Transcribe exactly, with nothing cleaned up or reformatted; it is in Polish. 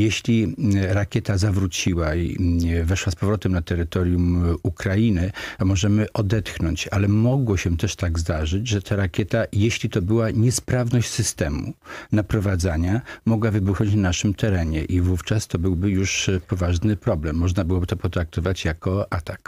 Jeśli rakieta zawróciła i weszła z powrotem na terytorium Ukrainy, możemy odetchnąć, ale mogło się też tak zdarzyć, że ta rakieta, jeśli to była niesprawność systemu naprowadzania, mogła wybuchnąć na naszym terenie i wówczas to byłby już poważny problem. Można byłoby to potraktować jako atak.